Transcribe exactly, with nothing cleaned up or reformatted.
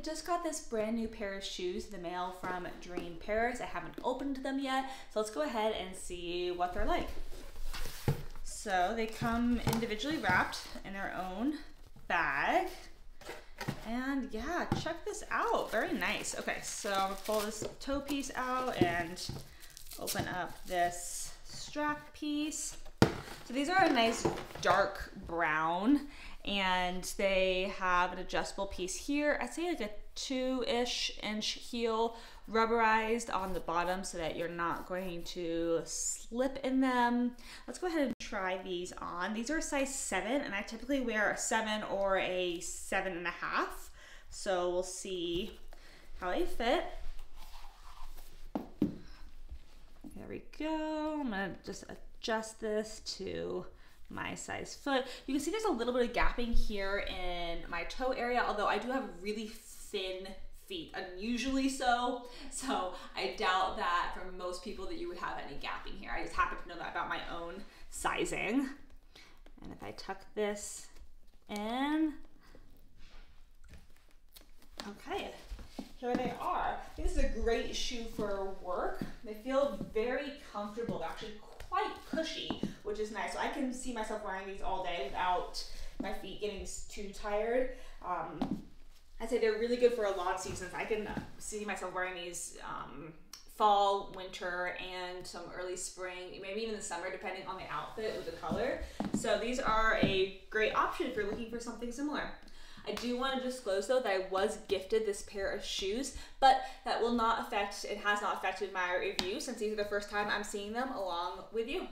I just got this brand new pair of shoes in the mail from Dream Pairs. I haven't opened them yet, so let's go ahead and see what they're like. So they come individually wrapped in their own bag. And yeah, check this out, very nice. Okay, so I'll pull this toe piece out and open up this strap piece. So these are a nice dark brown and they have an adjustable piece here. I'd say like a two-ish inch heel, rubberized on the bottom so that you're not going to slip in them. Let's go ahead and try these on. These are a size seven and I typically wear a seven or a seven and a half. So we'll see how they fit. There we go. I'm gonna just adjust this to my size foot. You can see there's a little bit of gapping here in my toe area, although I do have really thin feet, unusually so. So I doubt that for most people that you would have any gapping here. I just happen to know that about my own sizing. And if I tuck this in, okay, here they are. I think this is a great shoe for work. They feel very comfortable, actually quite cushy, which is nice. So I can see myself wearing these all day without my feet getting too tired. Um, I'd say they're really good for a lot of seasons. I can see myself wearing these um, fall, winter, and some early spring, maybe even the summer, depending on the outfit with the color. So these are a great option if you're looking for something similar. I do want to disclose though that I was gifted this pair of shoes, but that will not affect, it has not affected my review since these are the first time I'm seeing them along with you.